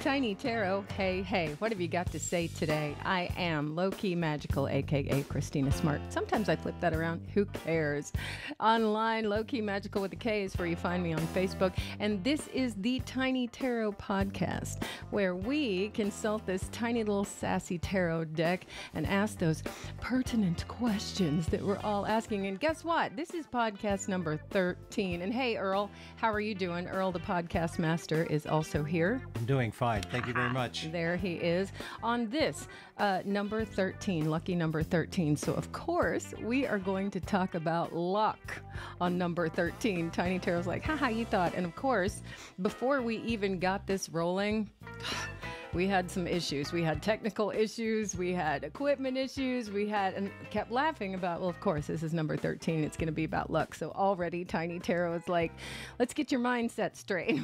Tiny Tarot, hey, hey, what have you got to say today? I am LowKeyMagickal, aka Christina Smart. Sometimes I flip that around, who cares? Online, LowKeyMagickal with a K is where you find me on Facebook. And this is the Tiny Tarot Podcast, where we consult this tiny little sassy tarot deck and ask those pertinent questions that we're all asking. And guess what? This is podcast number 13. And hey, Earl, how are you doing? Earl, the podcast master, is also here. I'm doing fine. Thank you very much. There he is on this number 13, lucky number 13. So, of course, we are going to talk about luck on number 13. Tiny Tarot's like, haha, you thought. And, of course, before we even got this rolling, we had some issues. We had technical issues. We had equipment issues. We had, and kept laughing about, well, of course, this is number 13. It's going to be about luck. So already Tiny Tarot is like, let's get your mindset straight.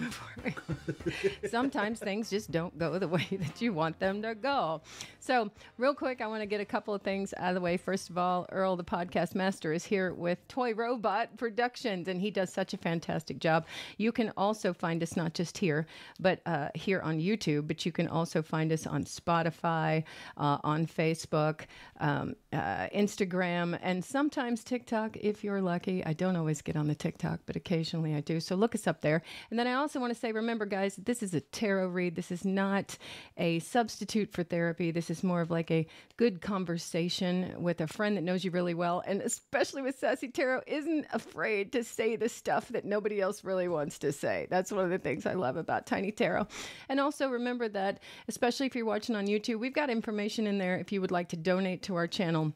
Sometimes things just don't go the way that you want them to go. So real quick, I want to get a couple of things out of the way. First of all, Earl, the podcast master, is here with Toy Robot Productions, and he does such a fantastic job. You can also find us not just here, but here on YouTube, but you can also find us on Spotify, on Facebook, Instagram, and sometimes TikTok if you're lucky. I don't always get on the TikTok, but occasionally I do. So look us up there. And then I also want to say, remember guys, this is a tarot read. This is not a substitute for therapy. This is more of like a good conversation with a friend that knows you really well, and especially with Sassy Tarot, isn't afraid to say the stuff that nobody else really wants to say. That's one of the things I love about Tiny Tarot. And also remember that, especially if you're watching on YouTube, we've got information in there if you would like to donate to our channel.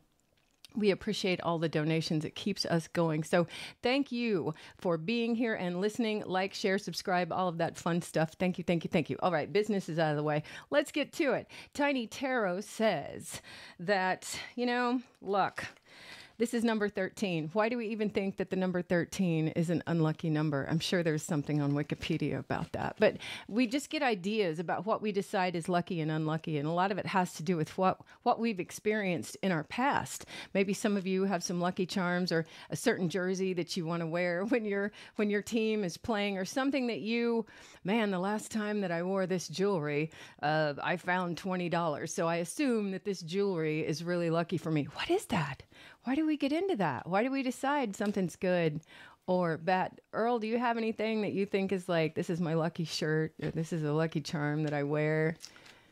We appreciate all the donations. It keeps us going. So thank you for being here and listening. Like, share, subscribe, all of that fun stuff. Thank you, thank you, thank you. All right, business is out of the way. Let's get to it. Tiny Tarot says that, you know, luck. This is number 13. Why do we even think that the number 13 is an unlucky number? I'm sure there's something on Wikipedia about that. But we just get ideas about what we decide is lucky and unlucky. And a lot of it has to do with what we've experienced in our past. Maybe some of you have some lucky charms or a certain jersey that you want to wear when your team is playing, or something that you, man, the last time that I wore this jewelry, I found $20. So I assume that this jewelry is really lucky for me. What is that? Why do we get into that? Why do we decide something's good or bad? Earl, do you have anything that you think is like, this is my lucky shirt, or this is a lucky charm that I wear?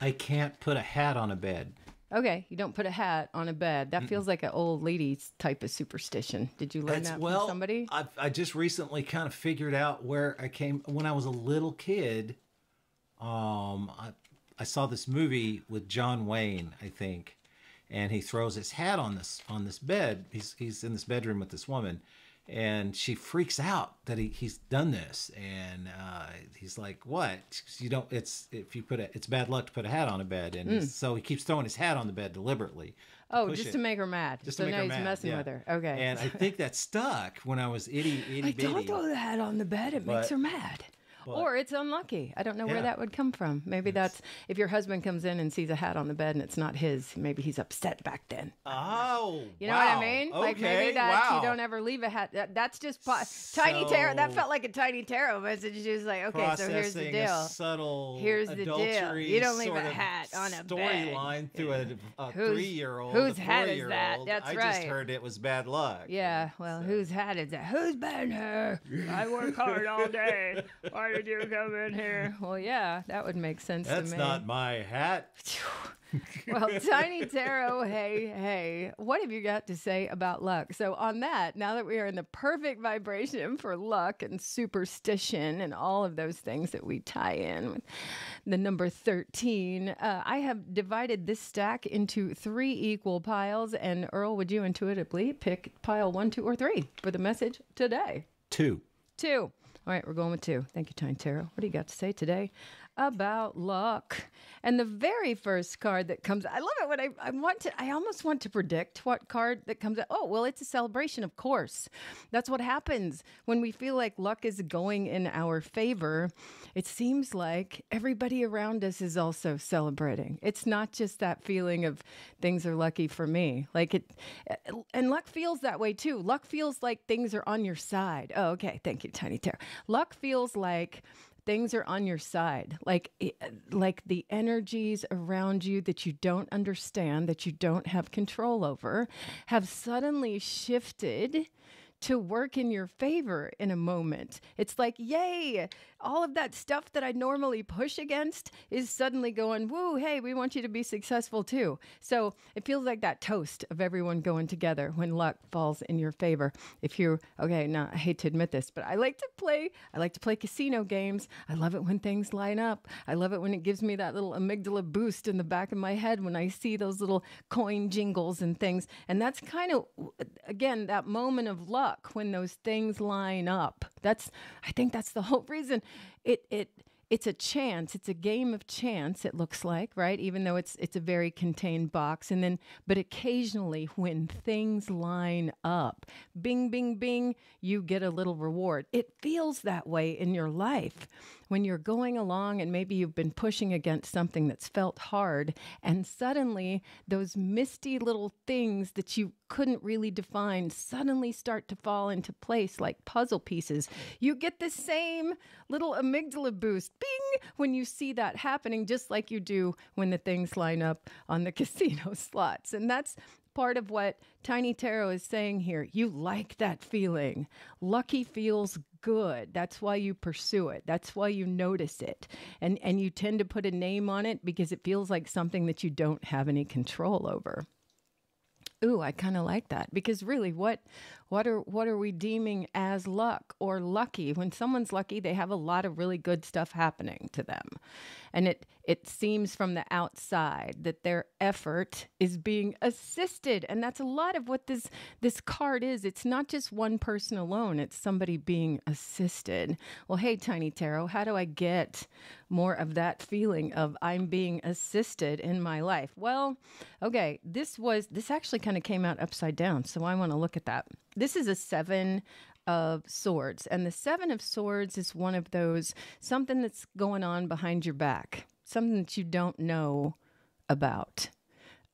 I can't put a hat on a bed. Okay, you don't put a hat on a bed. That feels like an old lady's type of superstition. Did you learn that from somebody? I just recently kind of figured out where I came. When I was a little kid, I saw this movie with John Wayne, I think. And he throws his hat on this bed. He's in this bedroom with this woman, and she freaks out that he's done this. And he's like, "What? You don't? It's bad luck to put a hat on a bed." And so he keeps throwing his hat on the bed deliberately. Oh, just to make her mad. Just so to make her mad. So now he's messing with her. Okay. And I think that stuck when I was itty bitty. Don't throw the hat on the bed. It makes her mad. Or it's unlucky. I don't know where that would come from. Maybe that's if your husband comes in and sees a hat on the bed and it's not his. Maybe he's upset back then. Oh, you know what I mean? Okay. Like maybe that's you don't ever leave a hat. That's just Tiny Tarot. That felt like a Tiny Tarot message. She was like, okay, so here's the deal. Subtle. Here's the deal. You don't leave a hat on a bed. Storyline through a 3-year-old. Whose hat is that? That's right. I just heard it was bad luck. Yeah. Well, whose hat is that? Who's been here? I work hard all day. Why did you come in here? Well, yeah, that would make sense to me. That's not my hat. Well, Tiny Tarot, hey, hey, what have you got to say about luck? So on that, now that we are in the perfect vibration for luck and superstition and all of those things that we tie in with the number 13, I have divided this stack into 3 equal piles. And Earl, would you intuitively pick pile 1, 2, or 3 for the message today? 2. 2. All right, we're going with 2. Thank you, Tiny Tarot. What do you got to say today about luck? And the very first card that comes, I love it when I almost want to predict what card that comes out. Oh, well, it's a celebration, of course. That's what happens when we feel like luck is going in our favor. It seems like everybody around us is also celebrating. It's not just that feeling of things are lucky for me. Like and luck feels that way too. Luck feels like things are on your side. Oh, okay. Thank you, Tiny Tarot. Luck feels like things are on your side, like the energies around you that you don't understand, that you don't have control over, have suddenly shifted to work in your favor in a moment. It's like, yay, all of that stuff that I normally push against is suddenly going, woo, hey, we want you to be successful too. So it feels like that toast of everyone going together when luck falls in your favor. If you're, okay, now I hate to admit this, but I like to play casino games. I love it when things line up. I love it when it gives me that little amygdala boost in the back of my head when I see those little coin jingles and things. And that's kind of, again, that moment of luck. When those things line up, I think that's the whole reason. It's a chance. It's a game of chance. It looks like, right? Even though it's a very contained box, but occasionally when things line up, bing, bing, bing, you get a little reward. It feels that way in your life when you're going along and maybe you've been pushing against something that's felt hard, and suddenly those misty little things that you couldn't really define suddenly start to fall into place like puzzle pieces. You get the same little amygdala boost, bing, when you see that happening, just like you do when the things line up on the casino slots. And that's part of what Tiny Tarot is saying here. You like that feeling. Lucky feels good. That's why you pursue it. That's why you notice it. And you tend to put a name on it because it feels like something that you don't have any control over. Ooh, I kind of like that, because really what are we deeming as luck or lucky? When someone's lucky, they have a lot of really good stuff happening to them. And it seems from the outside that their effort is being assisted. And that's a lot of what this card is. It's not just one person alone. It's somebody being assisted. Well, hey, Tiny Tarot, how do I get more of that feeling of I'm being assisted in my life? Well, okay, this actually kind of came out upside down, so I want to look at that. This is a 7 of Swords, and the 7 of Swords is one of those, something that's going on behind your back, something that you don't know about.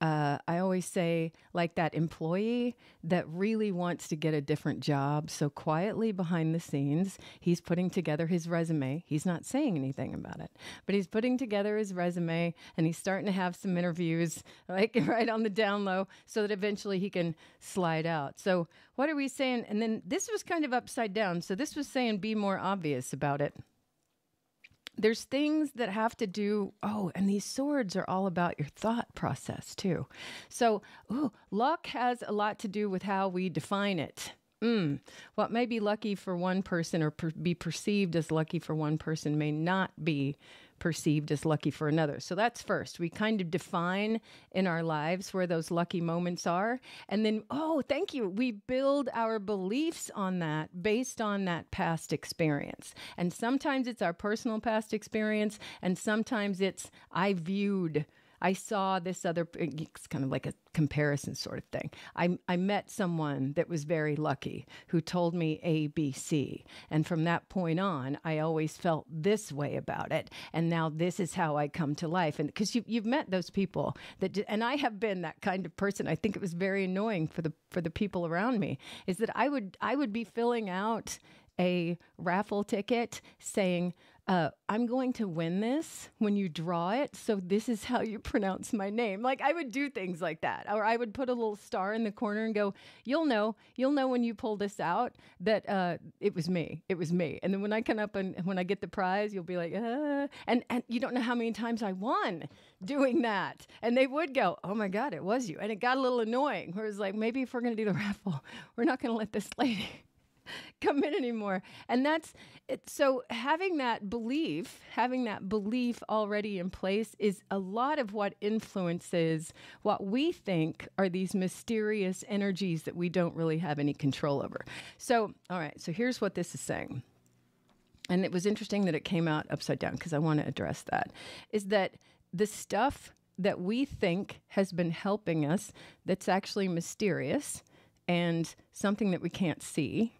I always say, like that employee that really wants to get a different job. So quietly behind the scenes, he's putting together his resume. He's not saying anything about it, but he's putting together his resume, and he's starting to have some interviews, like right on the down low, so that eventually he can slide out. So what are we saying? And then this was kind of upside down. So this was saying, be more obvious about it. There's things that have to do, and these swords are all about your thought process too. So luck has a lot to do with how we define it. What may be lucky for one person or be perceived as lucky for one person may not be perceived as lucky for another. So that's first. We kind of define in our lives where those lucky moments are. And then, we build our beliefs on that based on that past experience. And sometimes it's our personal past experience. And sometimes it's I saw this other, it's kind of like a comparison sort of thing. I met someone that was very lucky who told me A, B, C. And from that point on, I always felt this way about it. And now this is how I come to life. And because you've met those people and I have been that kind of person. I think it was very annoying for the people around me, is that I would be filling out a raffle ticket saying, I'm going to win this when you draw it, so this is how you pronounce my name. Like, I would do things like that. Or I would put a little star in the corner and go, you'll know when you pull this out that it was me. And then when I come up and when I get the prize, you'll be like, and you don't know how many times I won doing that. And they would go, oh my God, it was you. And it got a little annoying, where it's like, maybe if we're going to do the raffle, we're not going to let this lady come in anymore. And that's it. So having that belief already in place is a lot of what influences what we think are these mysterious energies that we don't really have any control over. So, all right. So here's what this is saying. And it was interesting that it came out upside down, because I want to address that, is that the stuff that we think has been helping us, that's actually mysterious and something that we can't see,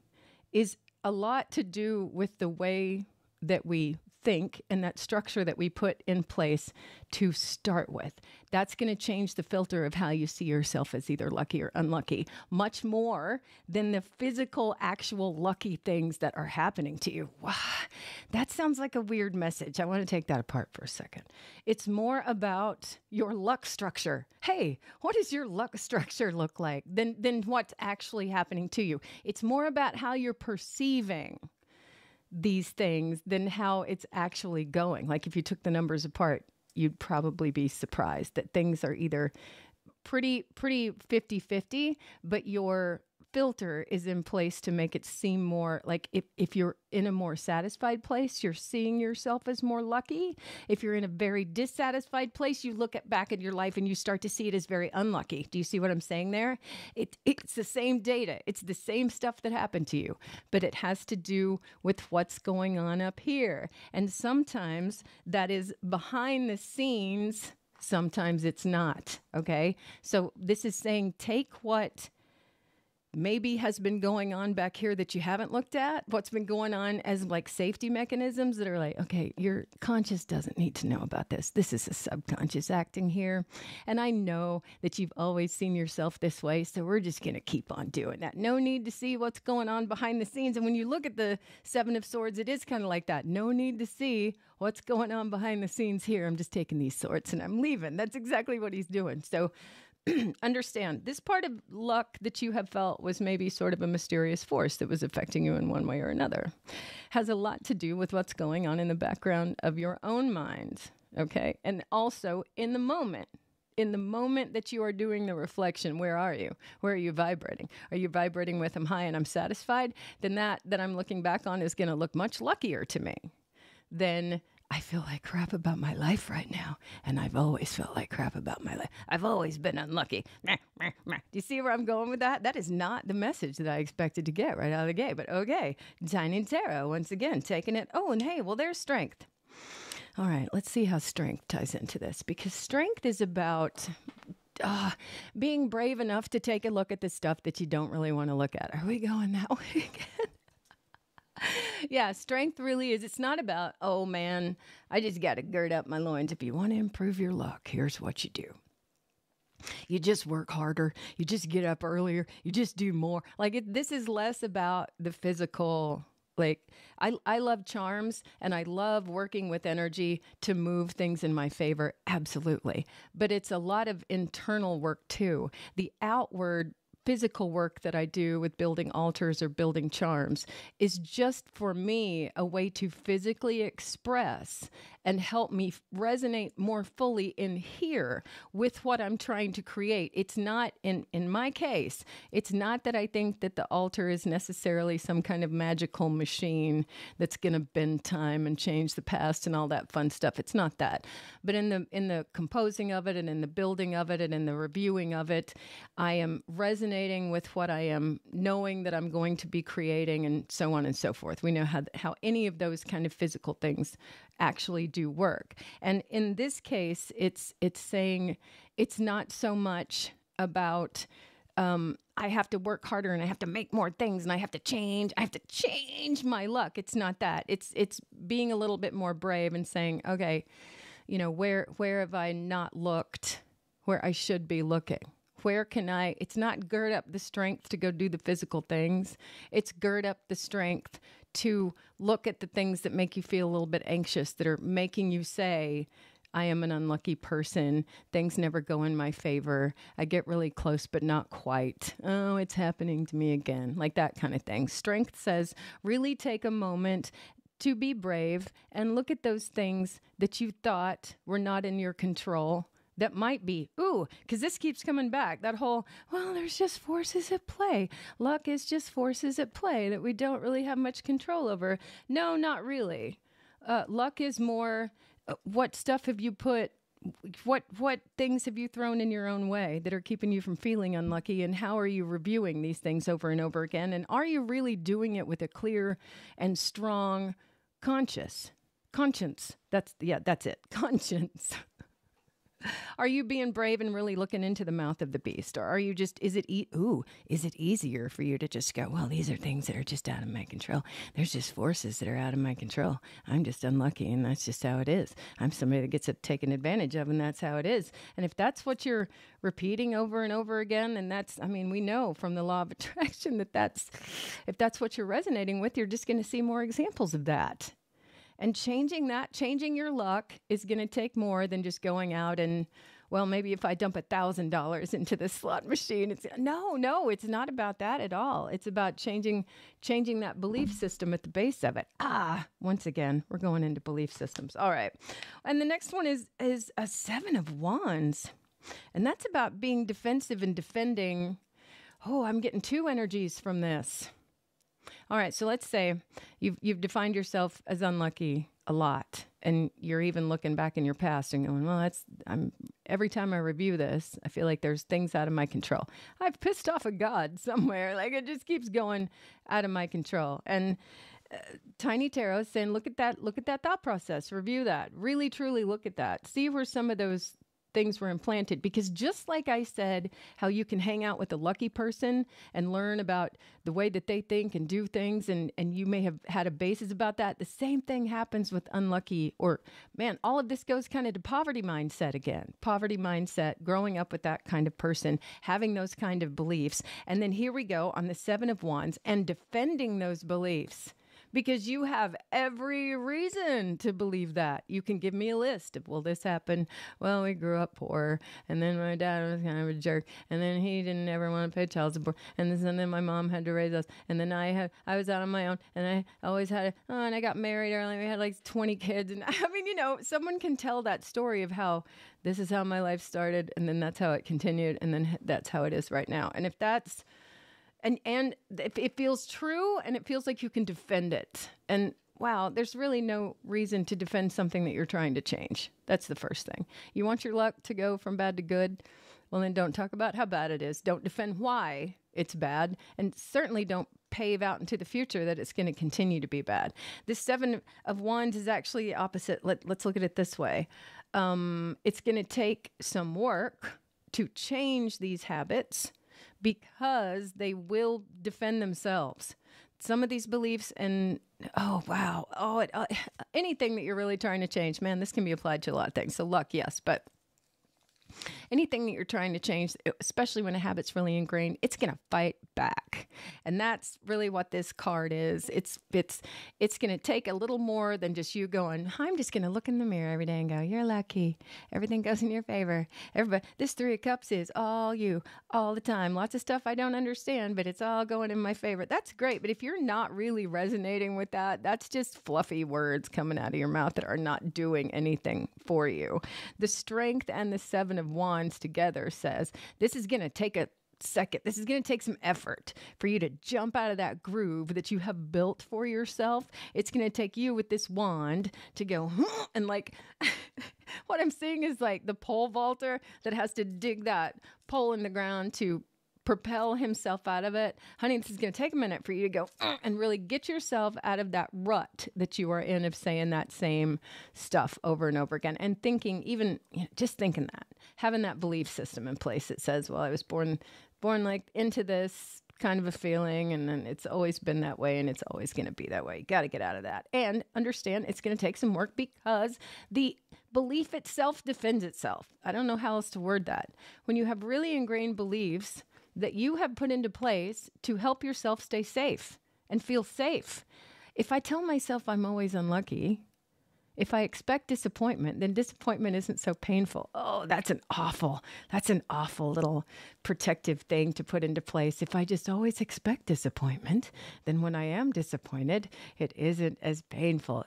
is a lot to do with the way that we think and that structure that we put in place to start with. That's going to change the filter of how you see yourself as either lucky or unlucky, much more than the physical, actual lucky things that are happening to you. Wow, that sounds like a weird message. I want to take that apart for a second. It's more about your luck structure. Hey, what does your luck structure look like than what's actually happening to you? It's more about how you're perceiving these things than how it's actually going. Like if you took the numbers apart, you'd probably be surprised that things are either pretty 50-50, but your filter is in place to make it seem more like if you're in a more satisfied place, you're seeing yourself as more lucky. If you're in a very dissatisfied place, you look back at your life and you start to see it as very unlucky. Do you see what I'm saying there? It's the same data. It's the same stuff that happened to you, but it has to do with what's going on up here. And sometimes that is behind the scenes. Sometimes it's not. Okay. So this is saying, take what maybe has been going on back here that you haven't looked at, what's been going on as like safety mechanisms that are like, okay, your conscious doesn't need to know about this. This is a subconscious acting here. And I know that you've always seen yourself this way, so we're just going to keep on doing that. No need to see what's going on behind the scenes. And when you look at the Seven of Swords, it is kind of like that. No need to see what's going on behind the scenes here. I'm just taking these swords and I'm leaving. That's exactly what he's doing. So understand, this part of luck that you have felt was maybe sort of a mysterious force that was affecting you in one way or another. Has a lot to do with what's going on in the background of your own mind, okay? And also in the moment. In the moment that you are doing the reflection, where are you? Where are you vibrating? Are you vibrating with I'm high and I'm satisfied? Then that I'm looking back on is going to look much luckier to me than I feel like crap about my life right now. And I've always felt like crap about my life. I've always been unlucky. Do you see where I'm going with that? That is not the message that I expected to get right out of the gate. But okay, Tiny Tarot, once again, taking it. Oh, and hey, well, there's strength. All right, let's see how strength ties into this. Because strength is about being brave enough to take a look at the stuff that you don't really want to look at. Are we going that way again? Yeah, strength really is. It's not about, oh man, I just got to gird up my loins. If you want to improve your luck, here's what you do. You just work harder. You just get up earlier. You just do more. Like this is less about the physical. Like I love charms and I love working with energy to move things in my favor. Absolutely. But it's a lot of internal work too. The outward physical work that I do with building altars or building charms is just for me a way to physically express and help me resonate more fully in here with what I'm trying to create. It's not, in my case, it's not that I think that the altar is necessarily some kind of magical machine that's going to bend time and change the past and all that fun stuff. It's not that. But in the composing of it and in the building of it and in the reviewing of it, I am resonating with what I am knowing that I'm going to be creating and so on and so forth. We know how any of those kind of physical things actually do work. And in this case, it's saying it's not so much about I have to work harder and I have to make more things and I have to change my luck. It's not that. It's being a little bit more brave and saying, okay, you know, where have I not looked where I should be looking? Where can I, it's not gird up the strength to go do the physical things. It's gird up the strength to look at the things that make you feel a little bit anxious, that are making you say, I am an unlucky person. Things never go in my favor. I get really close, but not quite. Oh, it's happening to me again. Like that kind of thing. Strength says, really take a moment to be brave and look at those things that you thought were not in your control. That might be, ooh, because this keeps coming back. That whole, well, there's just forces at play. Luck is just forces at play that we don't really have much control over. No, not really. Luck is more, what stuff have you put, what things have you thrown in your own way that are keeping you from feeling unlucky, and how are you reviewing these things over and over again? And are you really doing it with a clear and strong conscience? Conscience. That's it. Conscience. Are you being brave and really looking into the mouth of the beast? Or are you just, is it easier for you to just go, well, these are things that are just out of my control. There's just forces that are out of my control. I'm just unlucky and that's just how it is. I'm somebody that gets taken advantage of and that's how it is. And if that's what you're repeating over and over again, and that's, I mean, we know from the law of attraction that that's, if that's what you're resonating with, you're just going to see more examples of that. And changing that, changing your luck is going to take more than just going out and, well, maybe if I dump $1,000 into the slot machine, it's no, it's not about that at all. It's about changing that belief system at the base of it. Once again, we're going into belief systems. All right. And the next one is a Seven of Wands. And that's about being defensive and defending. Oh, I'm getting two energies from this. All right, so let's say you've defined yourself as unlucky a lot, and you're even looking back in your past and going, well, every time I review this, I feel like there's things out of my control. I've pissed off a god somewhere. Like, it just keeps going out of my control. And Tiny Tarot is saying, look at that thought process, review that, really, truly look at that, see where some of those things were implanted. Because just like I said, how you can hang out with a lucky person and learn about the way that they think and do things, and you may have had a basis about that, the same thing happens with unlucky, or man, all of this goes kind of to poverty mindset again. Poverty mindset, growing up with that kind of person, having those kind of beliefs. And then here we go on the Seven of Wands and defending those beliefs. Because you have every reason to believe that. You can give me a list of, well, this happened. Well, we grew up poor. And then my dad was kind of a jerk. And then he didn't ever want to pay child support. And then my mom had to raise us. And then I was out on my own. And I always had it. Oh, and I got married early. We had like 20 kids. And I mean, you know, someone can tell that story of how this is how my life started. And then that's how it continued. And then that's how it is right now. And if that's... And if it feels true and it feels like you can defend it. And wow, there's really no reason to defend something that you're trying to change. That's the first thing. You want your luck to go from bad to good? Well, then don't talk about how bad it is. Don't defend why it's bad. And certainly don't pave out into the future that it's going to continue to be bad. The Seven of Wands is actually opposite. Let's look at it this way. It's going to take some work to change these habits, because they will defend themselves. Some of these beliefs and, oh, wow. Oh, anything that you're really trying to change, man, this can be applied to a lot of things. So luck, yes, but anything that you're trying to change, especially when a habit's really ingrained, it's going to fight back. And that's really what this card is. It's going to take a little more than just you going, I'm just going to look in the mirror every day and go, you're lucky. Everything goes in your favor. Everybody, this Three of Cups is all you, all the time. Lots of stuff I don't understand, but it's all going in my favor. That's great. But if you're not really resonating with that, that's just fluffy words coming out of your mouth that are not doing anything for you. The Strength and the Seven of Wands together says this is going to take a second. This is going to take some effort for you to jump out of that groove that you have built for yourself. It's going to take you with this wand to go, huh? And like what I'm seeing is like the pole vaulter that has to dig that pole in the ground to propel himself out of it. Honey, this is going to take a minute for you to go and really get yourself out of that rut that you are in of saying that same stuff over and over again. And thinking, even you know, just thinking that, having that belief system in place that says, well, I was born like into this kind of a feeling, and then it's always been that way, and it's always going to be that way. You got to get out of that and understand it's going to take some work because the belief itself defends itself. I don't know how else to word that. When you have really ingrained beliefs that you have put into place to help yourself stay safe and feel safe. If I tell myself I'm always unlucky, if I expect disappointment, then disappointment isn't so painful. Oh, that's an awful little protective thing to put into place. If I just always expect disappointment, then when I am disappointed, it isn't as painful.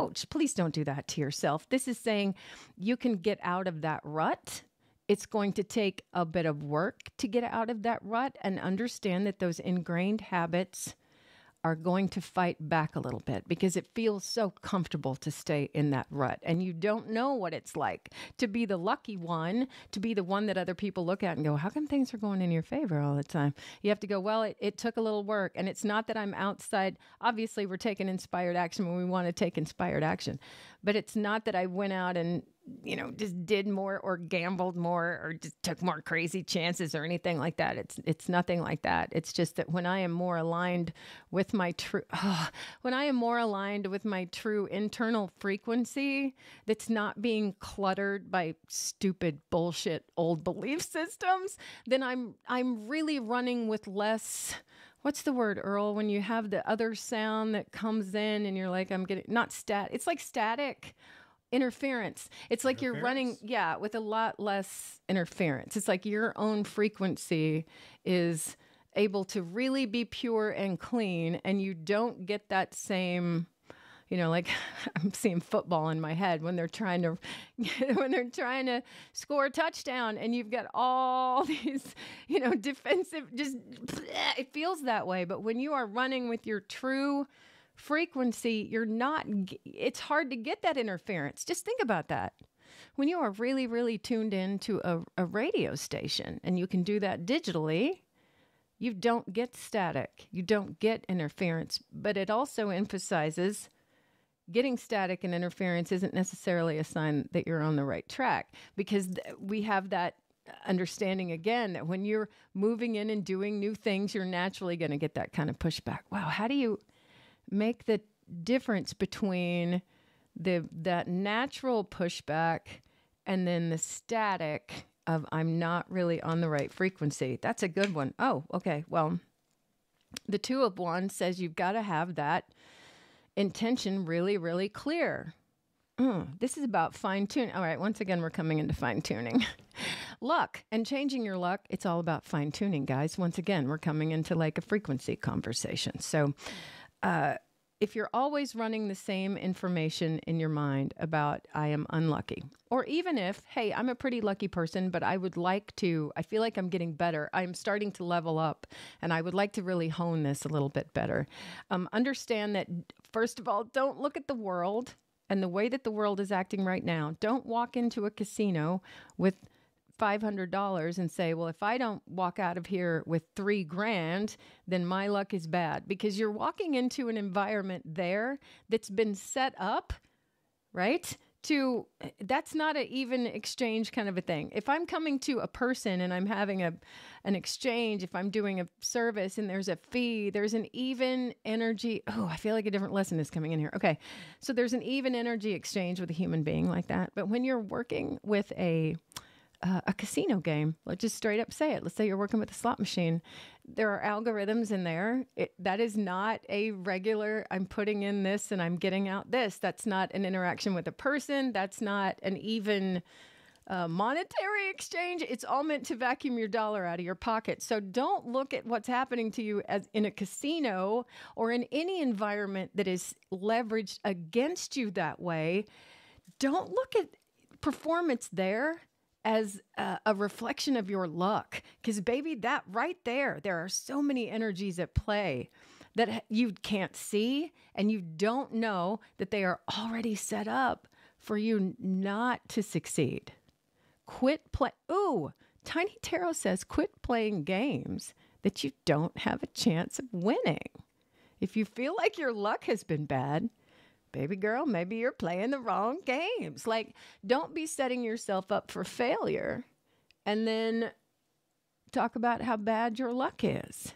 Ouch, please don't do that to yourself. This is saying you can get out of that rut. It's going to take a bit of work to get out of that rut and understand that those ingrained habits are going to fight back a little bit because it feels so comfortable to stay in that rut. And you don't know what it's like to be the lucky one, to be the one that other people look at and go, how come things are going in your favor all the time? You have to go, well, it took a little work. And it's not that I'm outside. Obviously, we're taking inspired action when we want to take inspired action. But it's not that I went out and you know, just did more or gambled more or just took more crazy chances or anything like that. It's nothing like that. It's just that when I am more aligned with my true, when I am more aligned with my true internal frequency, that's not being cluttered by stupid bullshit old belief systems, then I'm really running with less. What's the word, Earl? When you have the other sound that comes in and you're like, I'm getting not stat. It's like static interference. It's like you're running, yeah, with a lot less interference. It's like your own frequency is able to really be pure and clean, and you don't get that same, you know, like I'm seeing football in my head when they're trying to score a touchdown and you've got all these, you know, defensive, just it feels that way. But when you are running with your true frequency, you're not, it's hard to get that interference. Just think about that. When you are really, really tuned into a radio station, and you can do that digitally, you don't get static. You don't get interference, but it also emphasizes getting static and interference isn't necessarily a sign that you're on the right track, because we have that understanding again that when you're moving in and doing new things, you're naturally going to get that kind of pushback. Wow, how do you make the difference between that natural pushback and then the static of I'm not really on the right frequency? That's a good one. Oh, okay. Well, the Two of Wands says you've got to have that intention really, really clear. This is about fine-tuning. All right, once again, we're coming into fine-tuning. Luck and changing your luck, it's all about fine-tuning, guys. Once again, we're coming into like a frequency conversation. So if you're always running the same information in your mind about I am unlucky, or even if, hey, I'm a pretty lucky person, but I would like to, I feel like I'm getting better. I'm starting to level up and I would like to really hone this a little bit better. Understand that, first of all, don't look at the world and the way that the world is acting right now. Don't walk into a casino with $500 and say, well, if I don't walk out of here with $3,000, then my luck is bad, because you're walking into an environment there that's been set up, right? To, that's not an even exchange kind of a thing. If I'm coming to a person and I'm having an exchange, if I'm doing a service and there's a fee, there's an even energy. Oh, I feel like a different lesson is coming in here. Okay. So there's an even energy exchange with a human being like that. But when you're working with a casino game, let's just straight up say it. Let's say you're working with a slot machine. There are algorithms in there. That is not a regular, I'm putting in this and I'm getting out this. That's not an interaction with a person. That's not an even monetary exchange. It's all meant to vacuum your dollar out of your pocket. So don't look at what's happening to you as in a casino or in any environment that is leveraged against you that way. Don't look at performance there as a reflection of your luck, because baby, that right there are so many energies at play that you can't see, and you don't know that they are already set up for you not to succeed. Ooh, Tiny Tarot says quit playing games that you don't have a chance of winning. If you feel like your luck has been bad, baby girl, maybe you're playing the wrong games. Like, don't be setting yourself up for failure and then talk about how bad your luck is.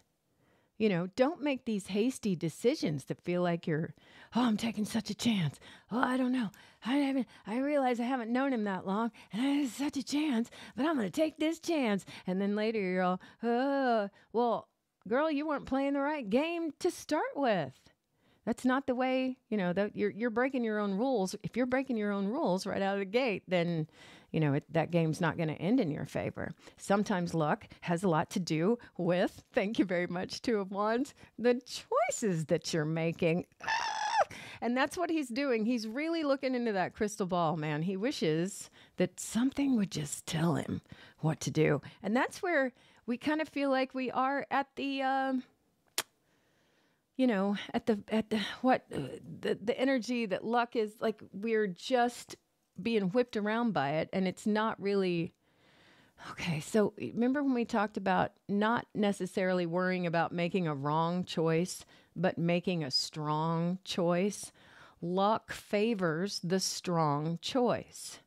You know, don't make these hasty decisions that feel like you're, oh, I'm taking such a chance. Oh, I don't know. I realize I haven't known him that long and I had such a chance, but I'm going to take this chance. And then later you're all, oh, well, girl, you weren't playing the right game to start with. That's not the way, you know, that you're breaking your own rules. If you're breaking your own rules right out of the gate, then, you know, that game's not going to end in your favor. Sometimes luck has a lot to do with, thank you very much, Two of Wands, the choices that you're making. And that's what he's doing. He's really looking into that crystal ball, man. He wishes that something would just tell him what to do. And that's where we kind of feel like we are at the... you know, the energy that luck is, like, we're just being whipped around by it. And it's not really, okay. So remember when we talked about not necessarily worrying about making a wrong choice, but making a strong choice? Luck favors the strong choice.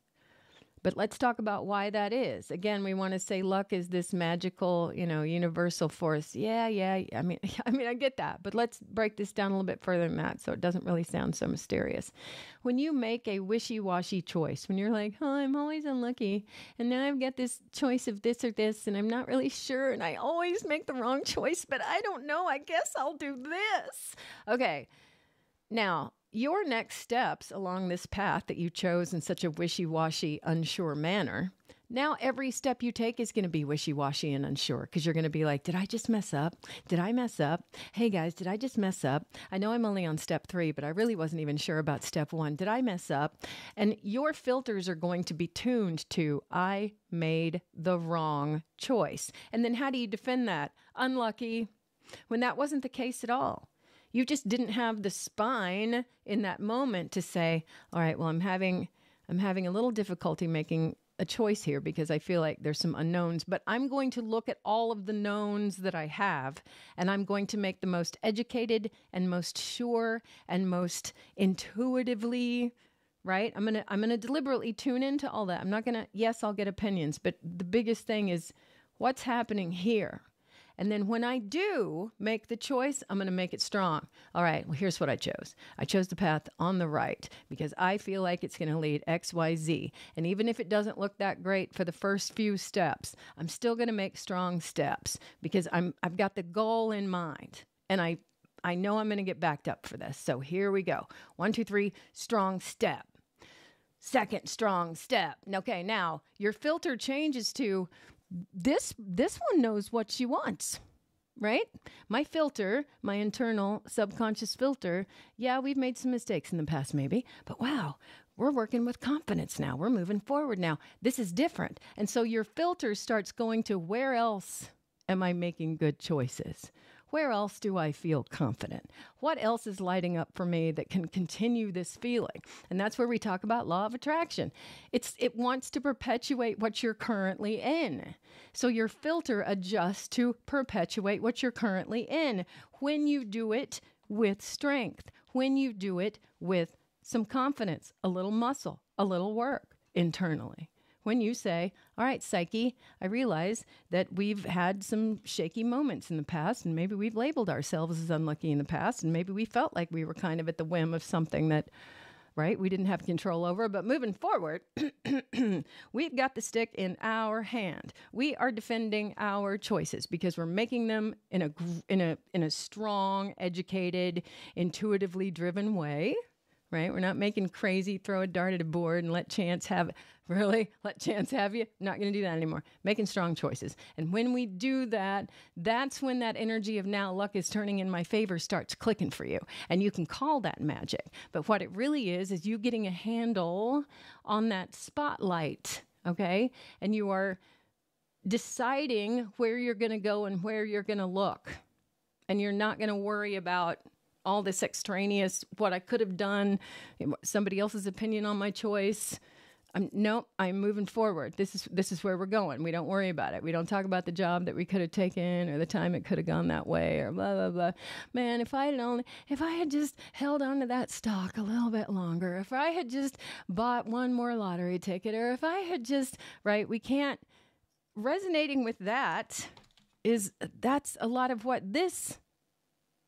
But let's talk about why that is. Again, we want to say luck is this magical, universal force. Yeah. I mean, I get that. But let's break this down a little bit further than that so it doesn't really sound so mysterious. When you make a wishy-washy choice, when you're like, oh, I'm always unlucky, and now I've got this choice of this or this, and I'm not really sure, and I always make the wrong choice, but I don't know. I guess I'll do this. Okay. Now, your next steps along this path that you chose in such a wishy-washy, unsure manner, now every step you take is going to be wishy-washy and unsure, because you're going to be like, did I just mess up? Did I mess up? Hey guys, did I just mess up? I know I'm only on step 3, but I really wasn't even sure about step 1. Did I mess up? And your filters are going to be tuned to, I made the wrong choice. And then how do you defend that? Unlucky, when that wasn't the case at all. You just didn't have the spine in that moment to say, all right, well, I'm having a little difficulty making a choice here because I feel like there's some unknowns, but I'm going to look at all of the knowns that I have, and I'm going to make the most educated and most sure and most intuitively, right? I'm going to deliberately tune into all that. I'm not going to, yes, I'll get opinions, but the biggest thing is what's happening here. And then when I do make the choice, I'm going to make it strong. All right, well, here's what I chose. I chose the path on the right because I feel like it's going to lead X, Y, Z. And even if it doesn't look that great for the first few steps, I'm still going to make strong steps because I've got the goal in mind. And I know I'm going to get backed up for this. So here we go. 1, 2, 3, strong step. Second strong step. Okay, now your filter changes to, this one knows what she wants, right? My filter, my internal subconscious filter, yeah, we've made some mistakes in the past maybe, but wow, we're working with confidence now. We're moving forward now. This is different. And so your filter starts going to, where else am I making good choices? Where else do I feel confident? What else is lighting up for me that can continue this feeling? And that's where we talk about law of attraction. It wants to perpetuate what you're currently in. So your filter adjusts to perpetuate what you're currently in when you do it with strength, when you do it with some confidence, a little muscle, a little work internally. When you say, all right, Psyche, I realize that we've had some shaky moments in the past, and maybe we've labeled ourselves as unlucky in the past, and maybe we felt like we were kind of at the whim of something that, right, we didn't have control over. But moving forward, we've got the stick in our hand. We are defending our choices because we're making them in a strong, educated, intuitively driven way. Right? We're not making crazy, throw a dart at a board and let chance have it. Really? Let chance have you? Not going to do that anymore. Making strong choices. And when we do that, that's when that energy of now luck is turning in my favor starts clicking for you. And you can call that magic. But what it really is you getting a handle on that spotlight. Okay? And you are deciding where you're going to go and where you're going to look. And you're not going to worry about all this extraneous, what I could have done, somebody else's opinion on my choice. I'm moving forward. This is where we're going. We don't worry about it. We don't talk about the job that we could have taken or the time it could have gone that way or blah, blah, blah. Man, if I had just held on to that stock a little bit longer, if I had just bought one more lottery ticket, or if I had just, right, we can't, resonating with that is, that's a lot of what this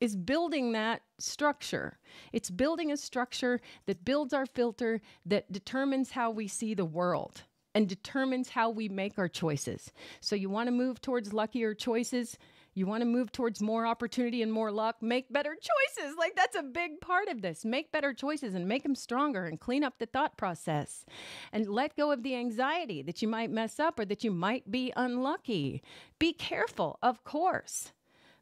is building, that structure. It's building a structure that builds our filter, that determines how we see the world and determines how we make our choices. So you want to move towards luckier choices. You want to move towards more opportunity and more luck. Make better choices. Like, that's a big part of this. Make better choices and make them stronger and clean up the thought process and let go of the anxiety that you might mess up or that you might be unlucky. Be careful, of course.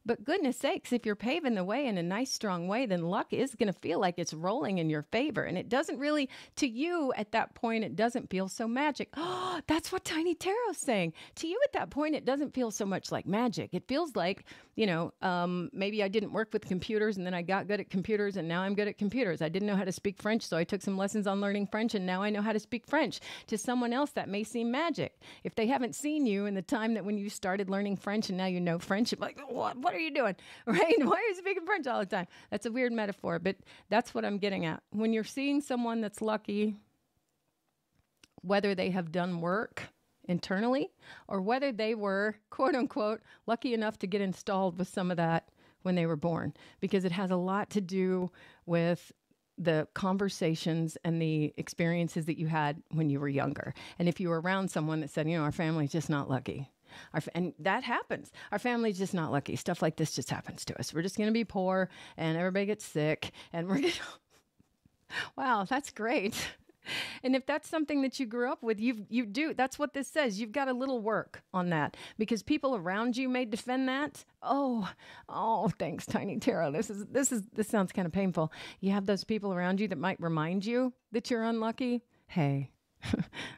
But goodness sakes, if you're paving the way in a nice, strong way, then luck is going to feel like it's rolling in your favor. And it doesn't really, to you at that point, it doesn't feel so magic. Oh, that's what Tiny Tarot's saying. To you at that point, it doesn't feel so much like magic. It feels like, maybe I didn't work with computers and then I got good at computers and now I'm good at computers. I didn't know how to speak French, so I took some lessons on learning French and now I know how to speak French. To someone else, that may seem magic. If they haven't seen you in the time that when you started learning French and now you know French, it's like, what are you doing? Right? Why are you speaking French all the time? That's a weird metaphor, but that's what I'm getting at. When you're seeing someone that's lucky, whether they have done work internally or whether they were, quote unquote, lucky enough to get installed with some of that when they were born, because it has a lot to do with the conversations and the experiences that you had when you were younger. And if you were around someone that said, you know, our family's just not lucky. And that happens. Our family's just not lucky. Stuff like this just happens to us. We're just going to be poor and everybody gets sick and we're going to... Wow, that's great. And if that's something that you grew up with, you do. That's what this says. You've got a little work on that because people around you may defend that. Oh, thanks, Tiny Tarot. This sounds kind of painful. You have those people around you that might remind you that you're unlucky. Hey,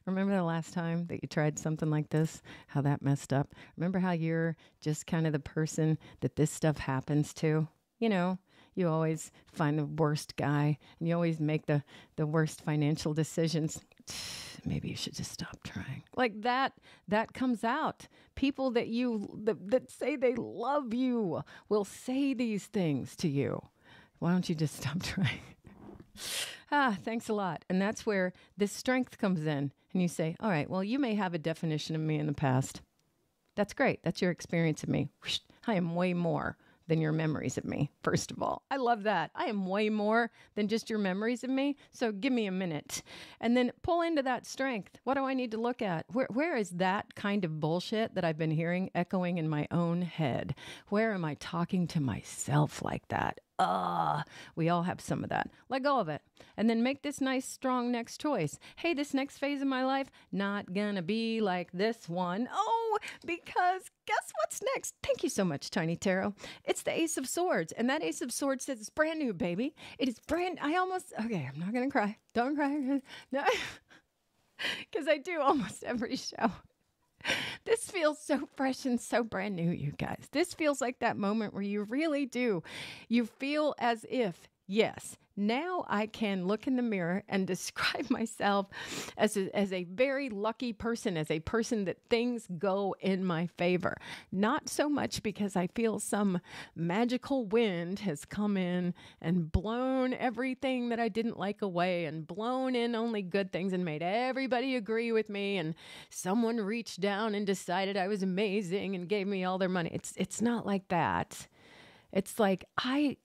remember the last time that you tried something like this, how that messed up? Remember how you're just kind of the person that this stuff happens to? You know, you always find the worst guy and you always make the worst financial decisions. Maybe you should just stop trying. Like that comes out. People that that say they love you will say these things to you. Why don't you just stop trying? Thanks a lot. And that's where this strength comes in. And you say, all right, well, you may have a definition of me in the past. That's great. That's your experience of me. I am way more than your memories of me, first of all. I love that. I am way more than just your memories of me, so give me a minute. And then pull into that strength. What do I need to look at? Where is that kind of bullshit that I've been hearing echoing in my own head? Where am I talking to myself like that? We all have some of that. Let go of it. And then make this nice, strong next choice. Hey, this next phase of my life, not gonna be like this one. Oh, because guess what's next? Thank you so much, Tiny Tarot. It's the Ace of Swords. And that Ace of Swords says it's brand new, baby. It is brand, I'm not gonna cry. Don't cry. No, because I do almost every show. This feels so fresh and so brand new, you guys. This feels like that moment where you really do. You feel as if, yes, now I can look in the mirror and describe myself as a very lucky person, as a person that things go in my favor. Not so much because I feel some magical wind has come in and blown everything that I didn't like away and blown in only good things and made everybody agree with me and someone reached down and decided I was amazing and gave me all their money. It's not like that. It's like, I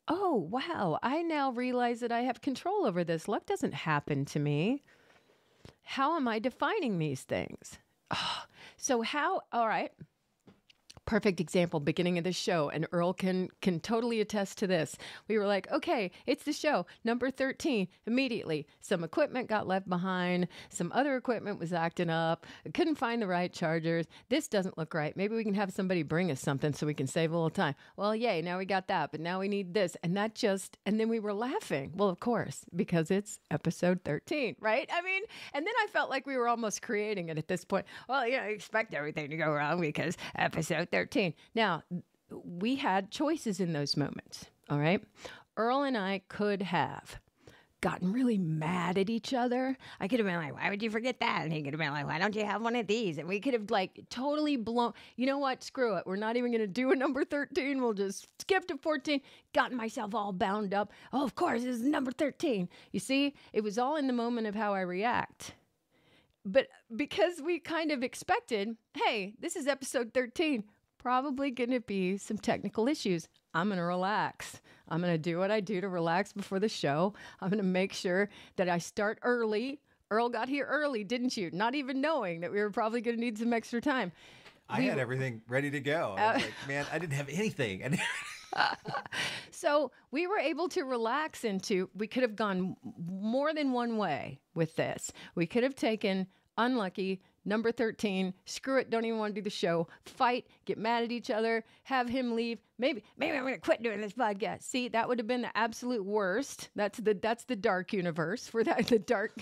now realize that I have control over this. Luck doesn't happen to me. How am I defining these things? All right. Perfect example, beginning of the show, and Earl can totally attest to this. We were like, okay, it's the show, number 13. Immediately, some equipment got left behind. Some other equipment was acting up. I couldn't find the right chargers. This doesn't look right. Maybe we can have somebody bring us something so we can save a little time. Well, yay, now we got that, but now we need this. And then we were laughing. Well, of course, because it's episode 13, right? I mean, and then I felt like we were almost creating it at this point. Well, yeah, I expect everything to go wrong because episode 13. Now, we had choices in those moments, all right? Earl and I could have gotten really mad at each other. I could have been like, why would you forget that? And he could have been like, why don't you have one of these? And we could have like totally blown, you know what? Screw it. We're not even going to do a number 13. We'll just skip to 14. Gotten myself all bound up. Oh, of course, this is number 13. You see, it was all in the moment of how I react. But because we kind of expected, hey, this is episode 13. Probably going to be some technical issues. I'm going to relax. I'm going to do what I do to relax before the show. I'm going to make sure that I start early. Earl got here early, didn't you? Not even knowing that we were probably going to need some extra time. I had everything ready to go. I was like, man, I didn't have anything. So we were able to relax we could have gone more than one way with this. We could have taken unlucky, number 13, screw it, don't even want to do the show, fight, get mad at each other, have him leave, maybe I'm going to quit doing this podcast. See, that would have been the absolute worst. That's the dark universe, for that, the dark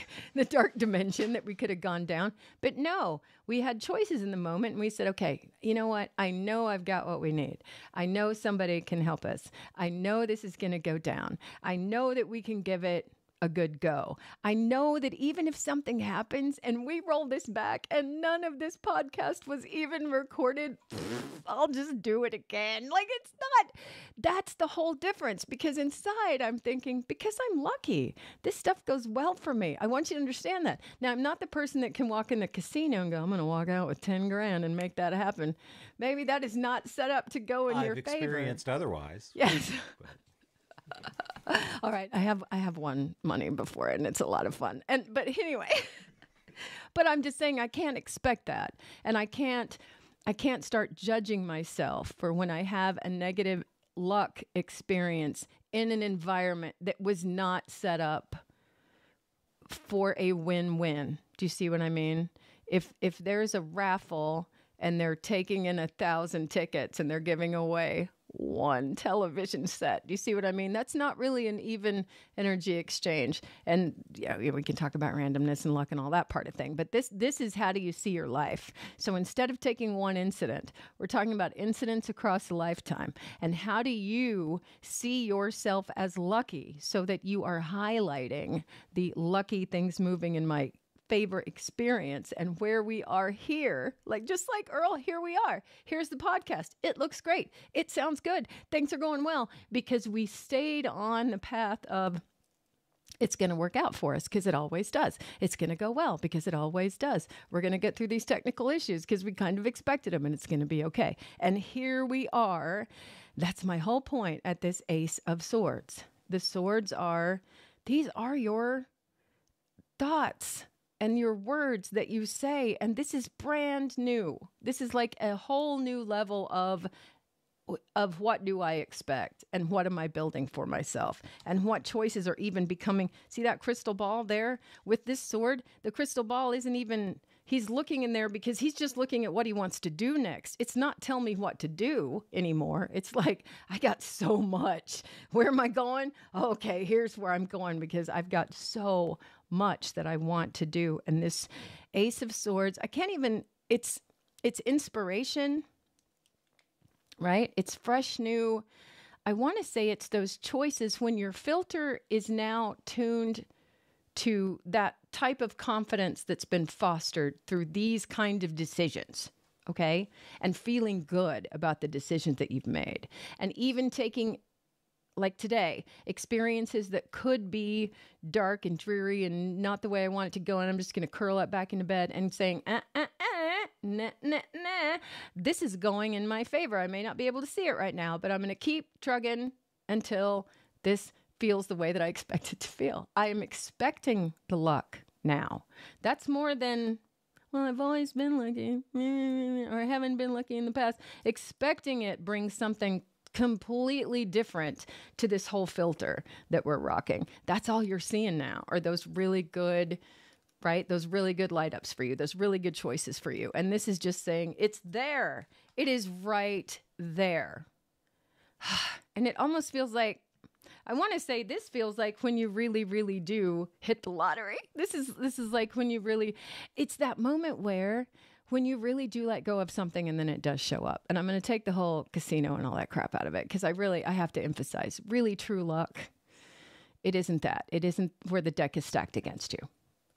dimension that we could have gone down. But no, we had choices in the moment and we said, okay, you know what? I know I've got what we need. I know somebody can help us. I know this is going to go down. I know that we can give it a good go. I know that even if something happens and we roll this back and none of this podcast was even recorded, I'll just do it again. Like, it's not, that's the whole difference, because inside I'm thinking, because I'm lucky, this stuff goes well for me. I want you to understand that. Now, I'm not the person that can walk in the casino and go, I'm going to walk out with 10 grand and make that happen. Maybe that is not set up to go in your favor. I've experienced otherwise. Yes. All right. I have won money before, and it's a lot of fun. But anyway, but I'm just saying I can't expect that. And I can't start judging myself for when I have a negative luck experience in an environment that was not set up for a win-win. Do you see what I mean? If there's a raffle and they're taking in 1,000 tickets and they're giving away one television set. Do you see what I mean? That's not really an even energy exchange. And yeah, we can talk about randomness and luck and all that part of thing. But this is how do you see your life? So instead of taking one incident, we're talking about incidents across a lifetime. And how do you see yourself as lucky so that you are highlighting the lucky things moving in my favorite experience and where we are here, like just like Earl, here we are. Here's the podcast. It looks great. It sounds good. Things are going well because we stayed on the path of it's going to work out for us because it always does. It's going to go well because it always does. We're going to get through these technical issues because we kind of expected them and it's going to be okay. And here we are. That's my whole point at this Ace of Swords. The swords are, these are your thoughts and your words that you say, and this is brand new. This is like a whole new level of what do I expect and what am I building for myself and what choices are even becoming. See that crystal ball there with this sword? The crystal ball isn't even, he's looking in there because he's just looking at what he wants to do next. It's not tell me what to do anymore. It's like, I got so much. Where am I going? Okay, here's where I'm going because I've got so much that I want to do. And this Ace of Swords, I can't even, it's inspiration, right? It's fresh, new. I want to say it's those choices when your filter is now tuned to that type of confidence that's been fostered through these kind of decisions, okay? And feeling good about the decisions that you've made. And even taking, like today, experiences that could be dark and dreary and not the way I want it to go, and I'm just going to curl up back into bed and saying, nah, this is going in my favor. I may not be able to see it right now, but I'm going to keep trugging until this feels the way that I expect it to feel. I am expecting the luck now. That's more than, well, I've always been lucky or I haven't been lucky in the past. Expecting it brings something completely different to this whole filter that we're rocking. That's all you're seeing now are those really good, right? Those really good light ups for you. Those really good choices for you. And this is just saying it's there. It is right there. And it almost feels like, I want to say this feels like when you really, really do hit the lottery. This is like when you really, it's that moment where when you really do let go of something and then it does show up. And I'm going to take the whole casino and all that crap out of it because I have to emphasize really true luck. It isn't that. It isn't where the deck is stacked against you.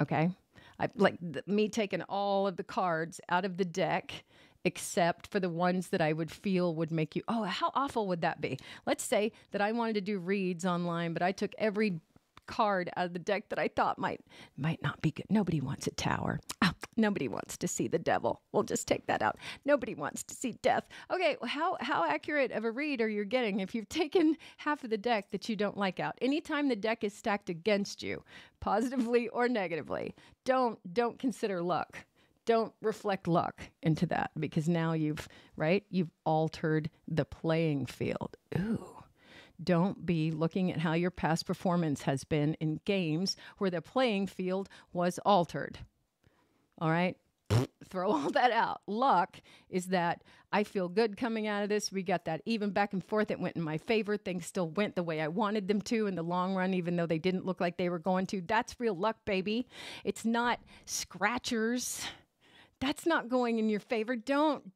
Okay. Me taking all of the cards out of the deck except for the ones that I would feel would make you, oh, how awful would that be? Let's say that I wanted to do reads online, but I took every card out of the deck that I thought might not be good. Nobody wants a tower. Oh, nobody wants to see the devil. We'll just take that out. Nobody wants to see death. Okay, well, how accurate of a read are you getting if you've taken half of the deck that you don't like out? Anytime the deck is stacked against you, positively or negatively, don't consider luck. Don't reflect luck into that because now you've altered the playing field. Ooh. Don't be looking at how your past performance has been in games where the playing field was altered. All right? Throw all that out. Luck is that I feel good coming out of this. We got that even back and forth. It went in my favor. Things still went the way I wanted them to in the long run, even though they didn't look like they were going to. That's real luck, baby. It's not scratchers. That's not going in your favor. Don't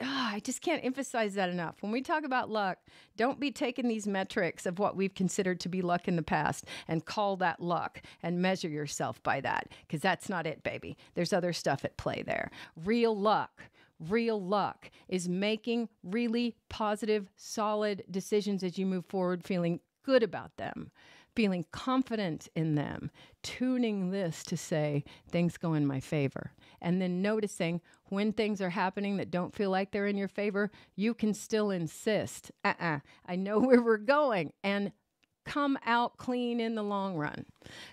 I just can't emphasize that enough. When we talk about luck, don't be taking these metrics of what we've considered to be luck in the past and call that luck and measure yourself by that, because that's not it, baby. There's other stuff at play there. Real luck is making really positive, solid decisions as you move forward, feeling good about them, feeling confident in them, tuning this to say, things go in my favor. And then noticing when things are happening that don't feel like they're in your favor, you can still insist, I know where we're going, and come out clean in the long run.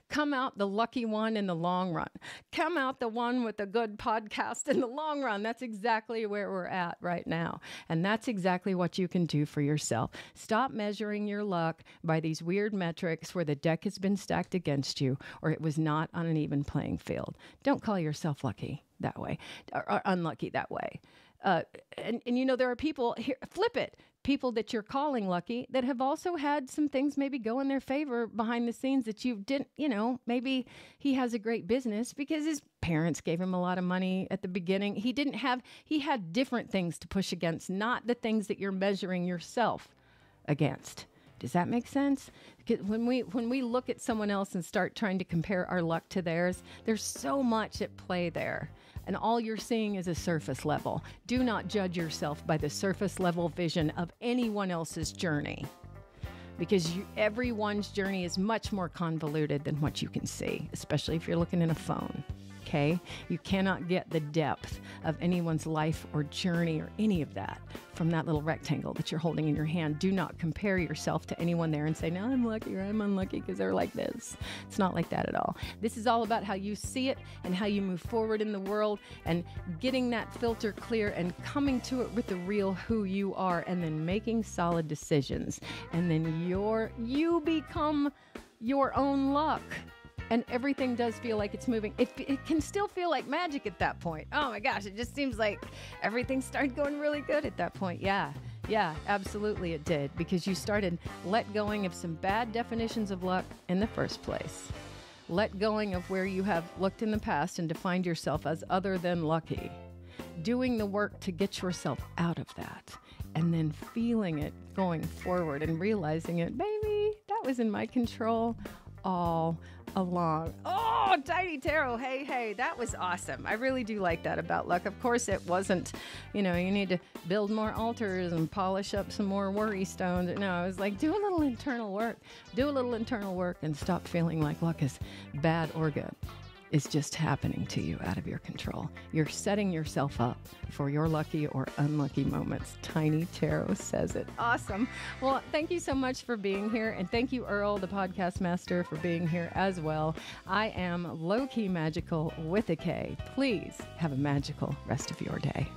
Come out the lucky one in the long run. Come out the one with a good podcast in the long run. That's exactly where we're at right now. And that's exactly what you can do for yourself. Stop measuring your luck by these weird metrics where the deck has been stacked against you or it was not on an even playing field. Don't call yourself lucky that way or unlucky that way. And you know, there are people here, flip it. People that you're calling lucky that have also had some things maybe go in their favor behind the scenes that you didn't, you know, maybe he has a great business because his parents gave him a lot of money at the beginning. He had different things to push against, not the things that you're measuring yourself against. Does that make sense? Because when we look at someone else and start trying to compare our luck to theirs, there's so much at play there. And all you're seeing is a surface level. Do not judge yourself by the surface level vision of anyone else's journey, because everyone's journey is much more convoluted than what you can see, especially if you're looking in a phone, okay? You cannot get the depth of anyone's life or journey or any of that from that little rectangle that you're holding in your hand. Do not compare yourself to anyone there and say, no, I'm lucky or I'm unlucky because they're like this. It's not like that at all. This is all about how you see it and how you move forward in the world and getting that filter clear and coming to it with the real who you are and then making solid decisions. And then you become your own luck. And everything does feel like it's moving. It can still feel like magic at that point. Oh my gosh, it just seems like everything started going really good at that point. Yeah, absolutely it did. Because you started let going of some bad definitions of luck in the first place. Let going of where you have looked in the past and defined yourself as other than lucky. Doing the work to get yourself out of that. And then feeling it going forward and realizing it, baby, that was in my control all along. Oh, Tiny Tarot. Hey, that was awesome. I really do like that about luck. Of course it wasn't, you know, you need to build more altars and polish up some more worry stones. No, I was like, do a little internal work. Do a little internal work and stop feeling like luck is bad or good. It's just happening to you out of your control. You're setting yourself up for your lucky or unlucky moments. Tiny Tarot says it. Awesome. Well, thank you so much for being here. And thank you, Earl, the podcast master, for being here as well. I am LowKeyMagickal with a K. Please have a magical rest of your day.